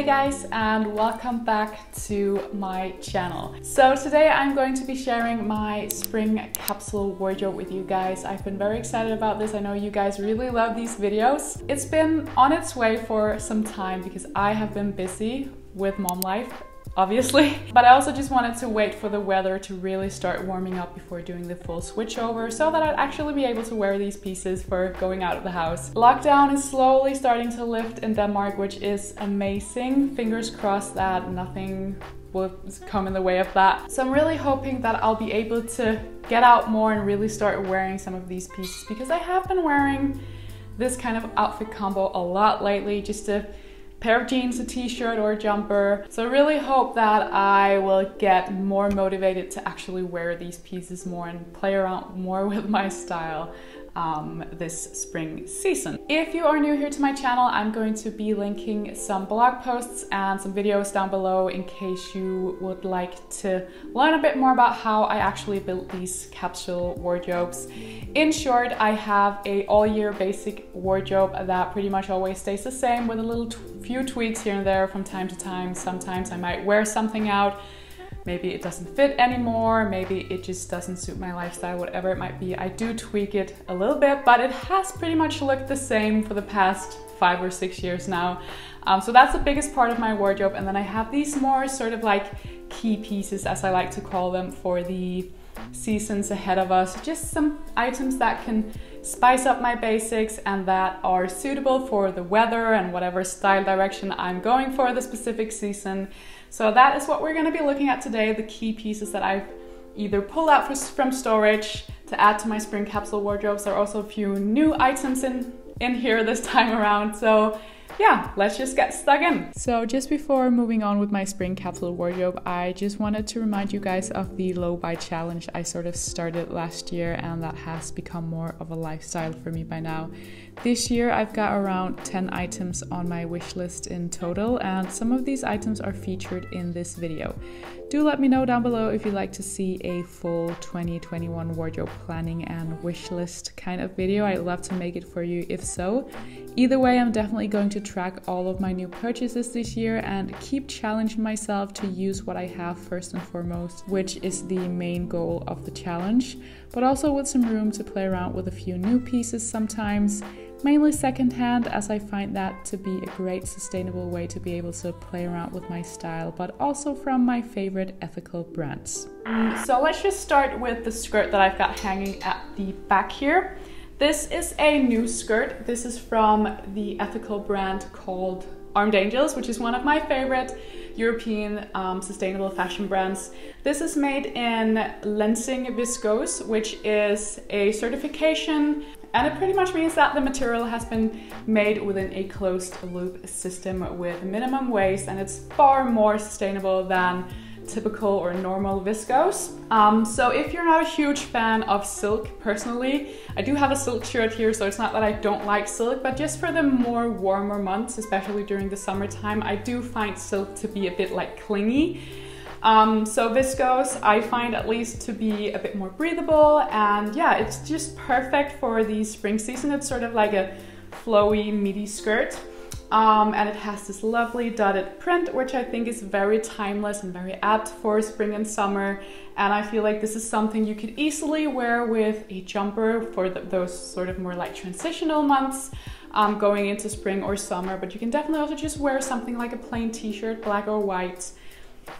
Hey guys, and welcome back to my channel. So today I'm going to be sharing my spring capsule wardrobe with you guys. I've been very excited about this. I know you guys really love these videos. It's been on its way for some time because I have been busy with mom life, obviously. But I also just wanted to wait for the weather to really start warming up before doing the full switchover so that I'd actually be able to wear these pieces for going out of the house. Lockdown is slowly starting to lift in Denmark, which is amazing. Fingers crossed that nothing will come in the way of that. So I'm really hoping that I'll be able to get out more and really start wearing some of these pieces, because I have been wearing this kind of outfit combo a lot lately, just to pair of jeans, a t-shirt or a jumper. So I really hope that I will get more motivated to actually wear these pieces more and play around more with my style this spring season. If you are new here to my channel, I'm going to be linking some blog posts and some videos down below in case you would like to learn a bit more about how I actually built these capsule wardrobes. In short, I have an all-year basic wardrobe that pretty much always stays the same, with a little few tweaks here and there from time to time. Sometimes I might wear something out, maybe it doesn't fit anymore, maybe it just doesn't suit my lifestyle, whatever it might be. I do tweak it a little bit, but it has pretty much looked the same for the past 5 or 6 years now. So that's the biggest part of my wardrobe. And then I have these more sort of like key pieces, as I like to call them, for the seasons ahead of us. Just some items that can spice up my basics and that are suitable for the weather and whatever style direction I'm going for the specific season. So that is what we're going to be looking at today, the key pieces that I've either pulled out from storage to add to my spring capsule wardrobes. There are also a few new items in here this time around, so yeah, let's just get stuck in. So just before moving on with my spring capsule wardrobe, I just wanted to remind you guys of the low buy challenge I sort of started last year, and that has become more of a lifestyle for me by now. This year I've got around 10 items on my wish list in total, and some of these items are featured in this video. Do let me know down below if you'd like to see a full 2021 wardrobe planning and wish list kind of video. I'd love to make it for you if so. Either way, I'm definitely going to track all of my new purchases this year and keep challenging myself to use what I have first and foremost, which is the main goal of the challenge, but also with some room to play around with a few new pieces sometimes. Mainly secondhand, as I find that to be a great sustainable way to be able to play around with my style, but also from my favorite ethical brands. So let's just start with the skirt that I've got hanging at the back here. This is a new skirt. This is from the ethical brand called Armed Angels, which is one of my favorite European sustainable fashion brands. This is made in Lenzing viscose, which is a certification, and it pretty much means that the material has been made within a closed loop system with minimum waste, and it's far more sustainable than typical or normal viscose. So if you're not a huge fan of silk personally, I do have a silk shirt here, so it's not that I don't like silk, but just for the more warmer months, especially during the summertime, I do find silk to be a bit like clingy. So viscose I find at least to be a bit more breathable, and yeah, it's just perfect for the spring season. It's sort of like a flowy, midi skirt. And it has this lovely dotted print, which I think is very timeless and very apt for spring and summer. And I feel like this is something you could easily wear with a jumper for those sort of more like transitional months going into spring or summer. But you can definitely also just wear something like a plain t-shirt, black or white,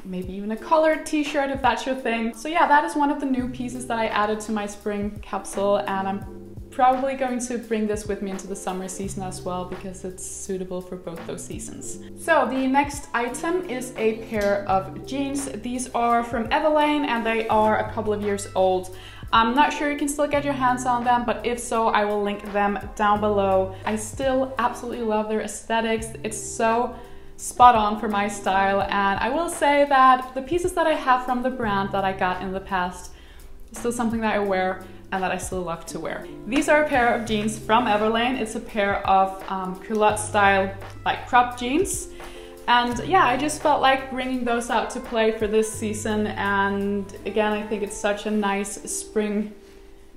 maybe even a colored t-shirt if that's your thing. So yeah, that is one of the new pieces that I added to my spring capsule, and I'm probably going to bring this with me into the summer season as well, because it's suitable for both those seasons. So the next item is a pair of jeans. These are from Everlane, and they are a couple of years old. I'm not sure you can still get your hands on them, but if so, I will link them down below. I still absolutely love their aesthetics. It's so spot on for my style, and I will say that the pieces that I have from the brand that I got in the past is still something that I wear and that I still love to wear. These are a pair of jeans from Everlane. It's a pair of culotte style, like crop jeans. And yeah, I just felt like bringing those out to play for this season. And again, I think it's such a nice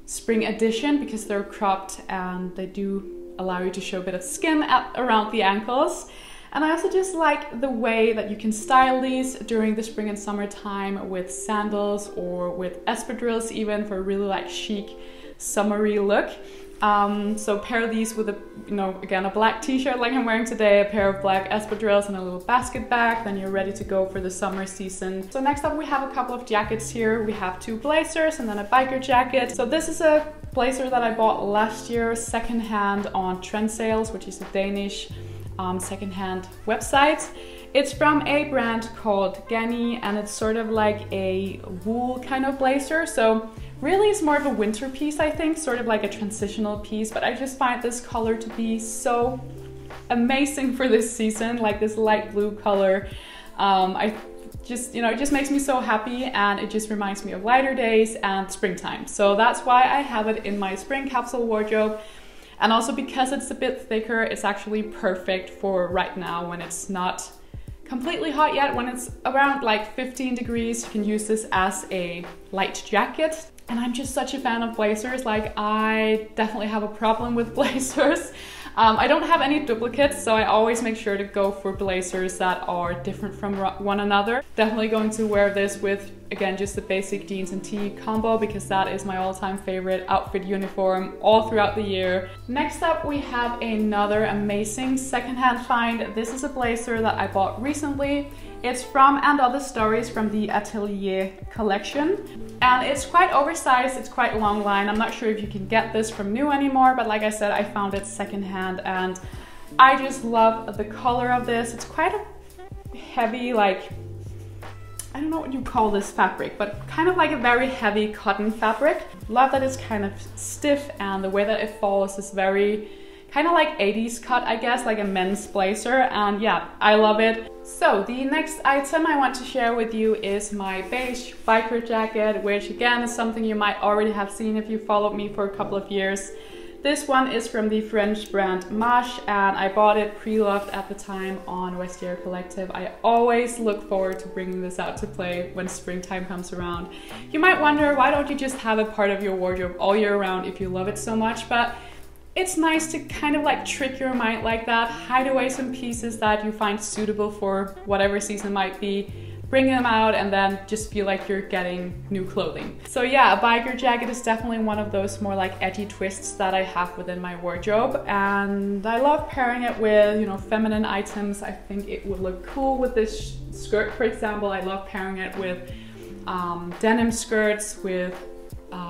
spring addition, because they're cropped and they do allow you to show a bit of skin around the ankles. And I also just like the way that you can style these during the spring and summertime with sandals or with espadrilles even, for a really like chic, summery look. So pair these with a, again, a black t-shirt like I'm wearing today, a pair of black espadrilles and a little basket bag, then you're ready to go for the summer season. So next up we have a couple of jackets here. We have two blazers and then a biker jacket. So this is a blazer that I bought last year secondhand on Trendsales, which is a Danish secondhand website. It's from a brand called Gany, and it's sort of like a wool kind of blazer. So really it's more of a winter piece, I think, sort of like a transitional piece, but I just find this color to be so amazing for this season, like this light blue color. It just makes me so happy, and it just reminds me of lighter days and springtime. So that's why I have it in my spring capsule wardrobe. And also because it's a bit thicker, it's actually perfect for right now when it's not completely hot yet. When it's around like 15 degrees, you can use this as a light jacket. And I'm just such a fan of blazers. Like, I definitely have a problem with blazers. I don't have any duplicates, so I always make sure to go for blazers that are different from one another. Definitely going to wear this with, again, just the basic jeans and tee combo, because that is my all-time favorite outfit uniform all throughout the year. Next up, we have another amazing secondhand find. This is a blazer that I bought recently. It's from And Other Stories, from the Atelier collection. And it's quite oversized, it's quite long line. I'm not sure if you can get this from new anymore, but like I said, I found it secondhand and I just love the color of this. It's quite a heavy, like, I don't know what you call this fabric, but kind of like a very heavy cotton fabric. Love that it's kind of stiff, and the way that it falls is very, kind of like 80s cut, I guess, like a men's blazer, and yeah, I love it. So the next item I want to share with you is my beige biker jacket, which again is something you might already have seen if you followed me for a couple of years. This one is from the French brand Maje, and I bought it pre-loved at the time on Vestiaire Collective. I always look forward to bringing this out to play when springtime comes around. You might wonder, why don't you just have it part of your wardrobe all year round if you love it so much? But it's nice to kind of like trick your mind like that, hide away some pieces that you find suitable for whatever season might be, bring them out, and then just feel like you're getting new clothing. So yeah, a biker jacket is definitely one of those more like edgy twists that I have within my wardrobe, and I love pairing it with, feminine items. I think it would look cool with this skirt, for example. I love pairing it with denim skirts, with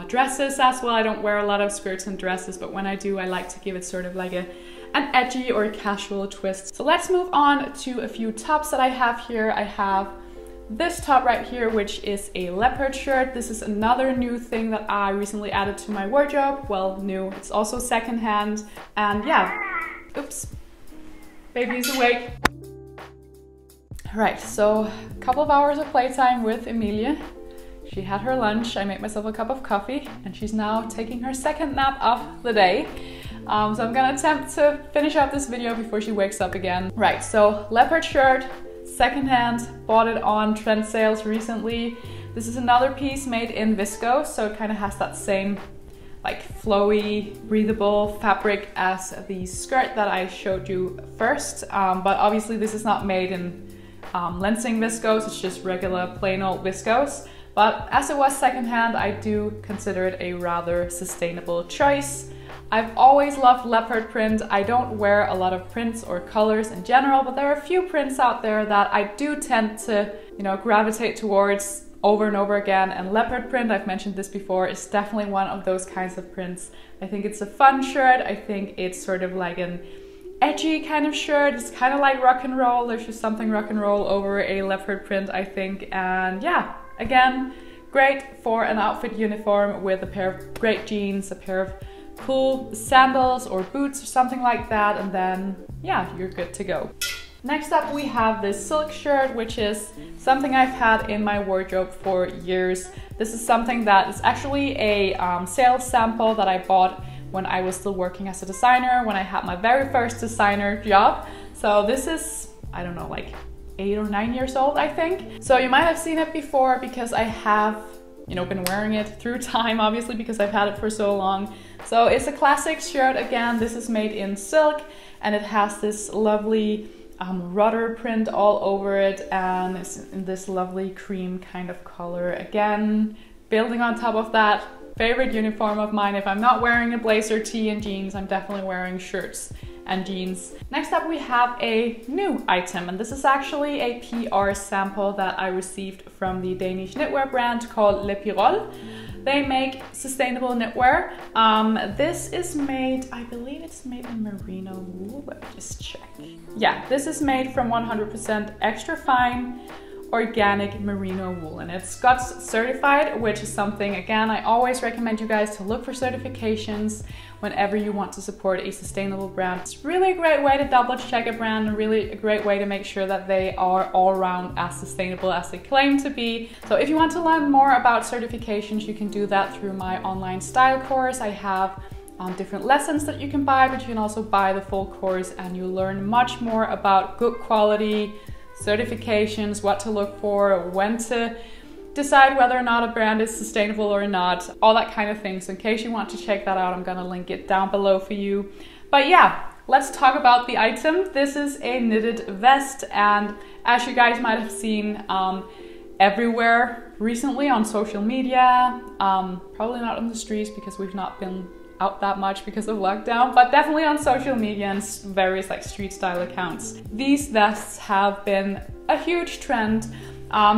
dresses as well. I don't wear a lot of skirts and dresses, but when I do, I like to give it sort of like an edgy or casual twist. So let's move on to a few tops that I have here. I have this top right here, which is a leopard shirt. This is another new thing that I recently added to my wardrobe. Well, new, it's also secondhand. And yeah, oops, baby's awake. All right, so a couple of hours of playtime with Emilia. She had her lunch, I made myself a cup of coffee, and she's now taking her second nap of the day. So I'm gonna attempt to finish up this video before she wakes up again. Right, so leopard shirt, secondhand, bought it on Trendsales recently. This is another piece made in viscose, so it kind of has that same like flowy, breathable fabric as the skirt that I showed you first. But obviously this is not made in Lenzing viscose, it's just regular plain old viscose. But as it was secondhand, I do consider it a rather sustainable choice. I've always loved leopard print. I don't wear a lot of prints or colors in general, but there are a few prints out there that I do tend to, gravitate towards over and over again. And leopard print, I've mentioned this before, is definitely one of those kinds of prints. I think it's a fun shirt. I think it's sort of like an edgy kind of shirt. It's kind of like rock and roll. There's just something rock and roll over a leopard print, I think. And yeah. Again, great for an outfit uniform with a pair of great jeans, a pair of cool sandals or boots or something like that, and then, yeah, you're good to go. Next up, we have this silk shirt, which is something I've had in my wardrobe for years. This is something that is actually a sales sample that I bought when I was still working as a designer, when I had my very first designer job. So this is, I don't know, like 8 or 9 years old, I think. So you might have seen it before because I have, been wearing it through time, obviously, because I've had it for so long. So it's a classic shirt again. This is made in silk, and it has this lovely rudder print all over it, and it's in this lovely cream kind of color again. Building on top of that, favorite uniform of mine. If I'm not wearing a blazer, tee and jeans, I'm definitely wearing shirts and jeans. Next up we have a new item, and this is actually a PR sample that I received from the Danish knitwear brand called Le Pirol. They make sustainable knitwear. This is made, I believe it's made in merino wool, let me just check. Yeah, this is made from 100% extra fine organic merino wool, and it's Scots certified, which is something, again, I always recommend you guys to look for certifications whenever you want to support a sustainable brand. It's really a great way to double check a brand, and really a great way to make sure that they are all around as sustainable as they claim to be. So if you want to learn more about certifications, you can do that through my online style course. I have different lessons that you can buy, but you can also buy the full course and you learn much more about good quality certifications, what to look for, when to decide whether or not a brand is sustainable or not, all that kind of thing. So in case you want to check that out, I'm gonna link it down below for you. But yeah, let's talk about the item. This is a knitted vest, and as you guys might have seen everywhere recently on social media, probably not on the streets because we've not been out that much because of lockdown, but definitely on social media and various like street style accounts. These vests have been a huge trend.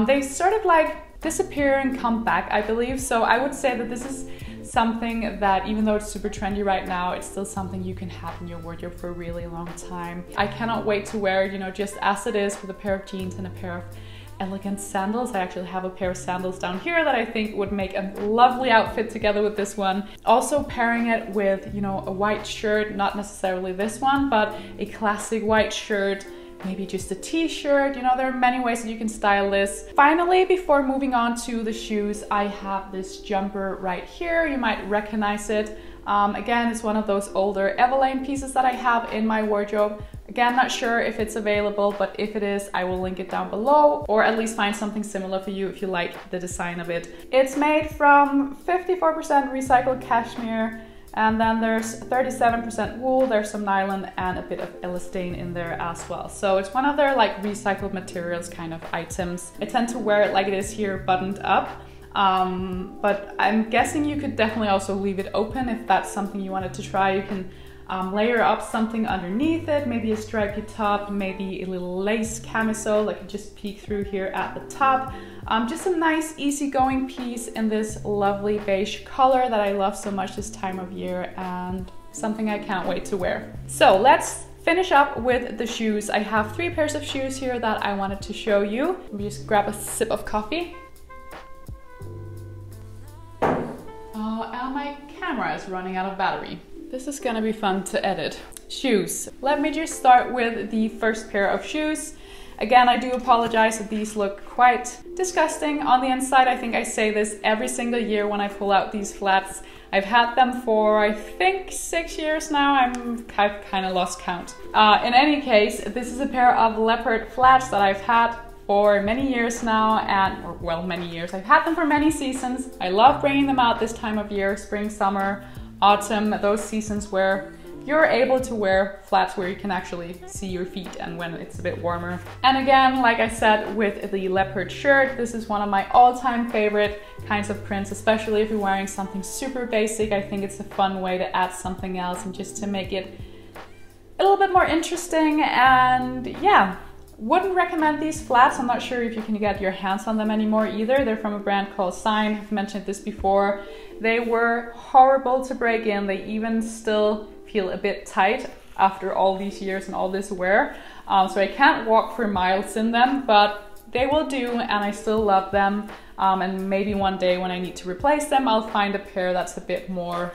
They sort of like disappear and come back, I believe. So I would say that this is something that, even though it's super trendy right now, it's still something you can have in your wardrobe for a really long time. I cannot wait to wear it, you know, just as it is, with a pair of jeans and a pair of elegant sandals. I actually have a pair of sandals down here that I think would make a lovely outfit together with this one. Also pairing it with, you know, a white shirt, not necessarily this one, but a classic white shirt, maybe just a t-shirt. You know, there are many ways that you can style this. Finally, before moving on to the shoes, I have this jumper right here. You might recognize it. Again, it's one of those older Everlane pieces that I have in my wardrobe. Again, not sure if it's available, but if it is, I will link it down below, or at least find something similar for you if you like the design of it. It's made from 54% recycled cashmere, and then there's 37% wool, there's some nylon and a bit of elastane in there as well. So it's one of their like recycled materials kind of items. I tend to wear it like it is here, buttoned up. But I'm guessing you could definitely also leave it open if that's something you wanted to try. You can layer up something underneath it, maybe a stripy top, maybe a little lace camisole, like you just peek through here at the top. Just a nice easygoing piece in this lovely beige color that I love so much this time of year, and something I can't wait to wear. So let's finish up with the shoes. I have three pairs of shoes here that I wanted to show you. Let me just grab a sip of coffee. And my camera is running out of battery. This is gonna be fun to edit. Shoes. Let me just start with the first pair of shoes. Again, I do apologize that these look quite disgusting on the inside. I think I say this every single year when I pull out these flats. I've had them for, I think, 6 years now. I've kind of lost count. In any case, this is a pair of leopard flats that I've had for many years now, I've had them for many seasons. I love bringing them out this time of year, spring, summer, autumn, those seasons where you're able to wear flats where you can actually see your feet and when it's a bit warmer. And again, like I said, with the leopard shirt, this is one of my all-time favorite kinds of prints, especially if you're wearing something super basic. I think it's a fun way to add something else and just to make it a little bit more interesting. And yeah, wouldn't recommend these flats. I'm not sure if you can get your hands on them anymore either. They're from a brand called Sign. I've mentioned this before. They were horrible to break in. They even still feel a bit tight after all these years and all this wear. So I can't walk for miles in them, but they will do, and I still love them. And maybe one day when I need to replace them, I'll find a pair that's a bit more,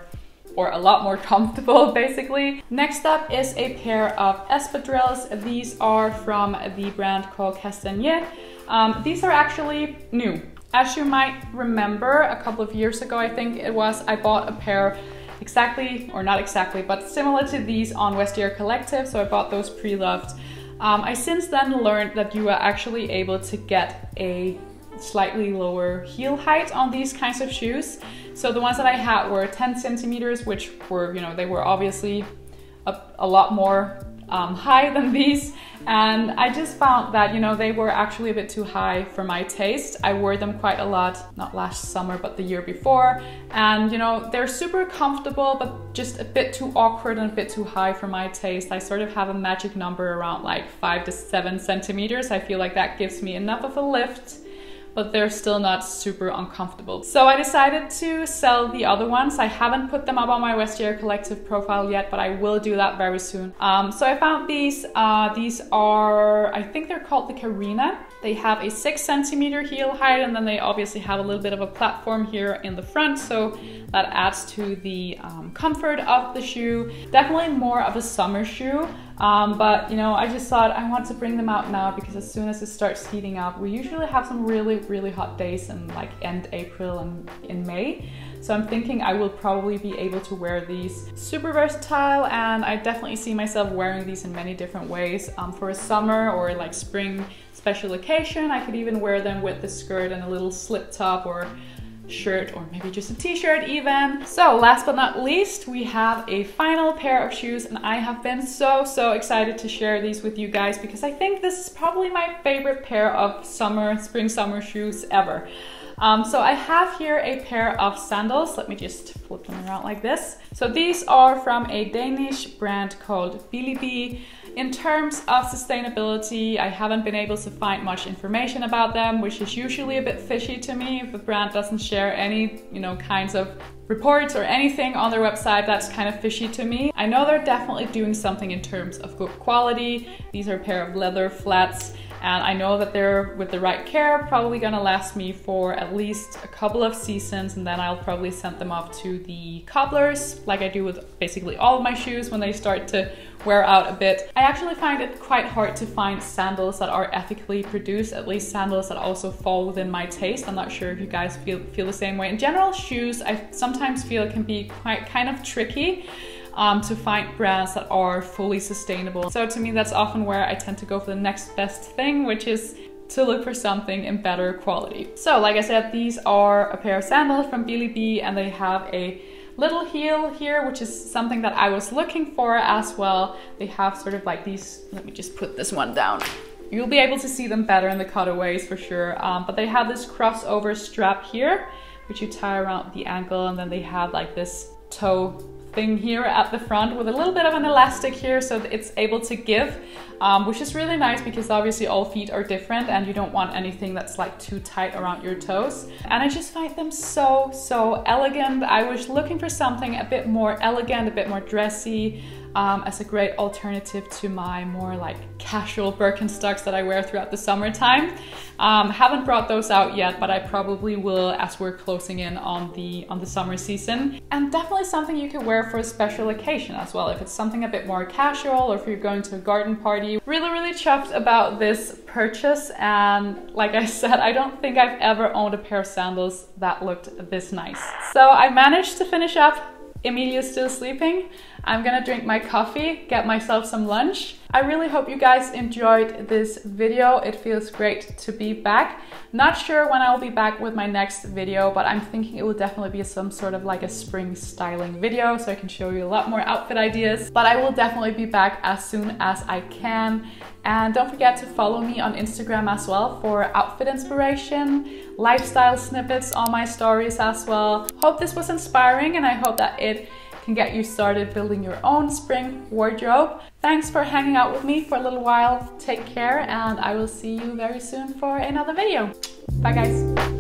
or a lot more comfortable, basically. Next up is a pair of espadrilles. These are from the brand called Castanier. These are actually new. As you might remember, a couple of years ago, I think it was, I bought a pair exactly, or not exactly, but similar to these on Vestiaire Collective, so I bought those pre-loved. I since then learned that you are actually able to get a slightly lower heel height on these kinds of shoes. So the ones that I had were 10 centimeters, which were, you know, they were obviously a lot more high than these, and I just found that, you know, they were actually a bit too high for my taste. I wore them quite a lot, not last summer but the year before, and you know, they're super comfortable but just a bit too awkward and a bit too high for my taste. I sort of have a magic number around like 5 to 7 centimeters. I feel like that gives me enough of a lift, but they're still not super uncomfortable. So I decided to sell the other ones. I haven't put them up on my Vestiaire Collective profile yet, but I will do that very soon. So I found these are, I think they're called the Carina. They have a 6 centimeter heel height, and then they obviously have a little bit of a platform here in the front, so that adds to the comfort of the shoe. Definitely more of a summer shoe. But you know, I just thought I want to bring them out now because as soon as it starts heating up, we usually have some really, really hot days in like end April and in May. So I'm thinking I will probably be able to wear these. Super versatile, and I definitely see myself wearing these in many different ways. For a summer or like spring special occasion, I could even wear them with the skirt and a little slip top or shirt, or maybe just a t-shirt even. So last but not least, we have a final pair of shoes, and I have been so excited to share these with you guys because I think this is probably my favorite pair of summer, spring summer shoes ever. So I have here a pair of sandals. Let me just flip them around like this. So these are from a Danish brand called Billi Bi. In terms of sustainability, I haven't been able to find much information about them, which is usually a bit fishy to me. If the brand doesn't share any, you know, kinds of reports or anything on their website, that's kind of fishy to me. I know they're definitely doing something in terms of good quality. These are a pair of leather flats, and I know that they're, with the right care, probably gonna last me for at least a couple of seasons, and then I'll probably send them off to the cobblers, like I do with basically all of my shoes when they start to wear out a bit. I actually find it quite hard to find sandals that are ethically produced, at least sandals that also fall within my taste. I'm not sure if you guys feel the same way. In general, shoes I sometimes feel can be quite kind of tricky to find brands that are fully sustainable. So to me, that's often where I tend to go for the next best thing, which is to look for something in better quality. So like I said, these are a pair of sandals from Billi Bi, and they have a little heel here, which is something that I was looking for as well. They have sort of like these, let me just put this one down. You'll be able to see them better in the cutaways for sure, but they have this crossover strap here, which you tie around the ankle, and then they have like this toe thing here at the front with a little bit of an elastic here so that it's able to give, which is really nice because obviously all feet are different and you don't want anything that's like too tight around your toes. And I just find them so elegant. I was looking for something a bit more elegant, a bit more dressy, as a great alternative to my more like casual Birkenstocks that I wear throughout the summertime. Haven't brought those out yet, but I probably will as we're closing in on the summer season. And definitely something you can wear for a special occasion as well, if it's something a bit more casual or if you're going to a garden party. Really chuffed about this purchase, and like I said, I don't think I've ever owned a pair of sandals that looked this nice. So I managed to finish up. Emilia's still sleeping. I'm gonna drink my coffee, get myself some lunch. I really hope you guys enjoyed this video. It feels great to be back. Not sure when I'll be back with my next video, but I'm thinking it will definitely be some sort of like a spring styling video, so I can show you a lot more outfit ideas. But I will definitely be back as soon as I can. And don't forget to follow me on Instagram as well for outfit inspiration, lifestyle snippets on my stories as well. Hope this was inspiring, and I hope that it can get you started building your own spring wardrobe. Thanks for hanging out with me for a little while. Take care, and I will see you very soon for another video. Bye guys.